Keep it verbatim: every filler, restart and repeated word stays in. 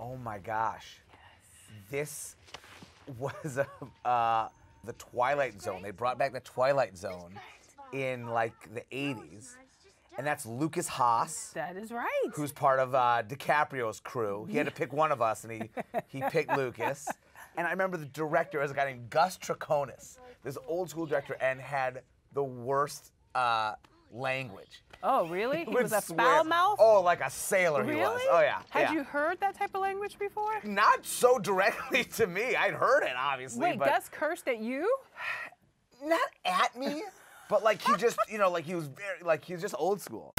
Oh my gosh. Yes. This was a, uh, The Twilight Zone. They brought back The Twilight Zone in like the eighties. And that's Lucas Haas. That is right. Who's part of uh, DiCaprio's crew. He had to pick one of us, and he, he picked Lucas. And I remember the director was a guy named Gus Trikonis, this old school director, and had the worst uh, language. Oh, really? He, he was a foul mouth? Oh, like a sailor really? He was. Oh, yeah. Had yeah. you heard that type of language before? Not so directly to me. I'd heard it, obviously. Wait, but Gus cursed at you? Not at me, but like he just, you know, like he was very, like he was just old school.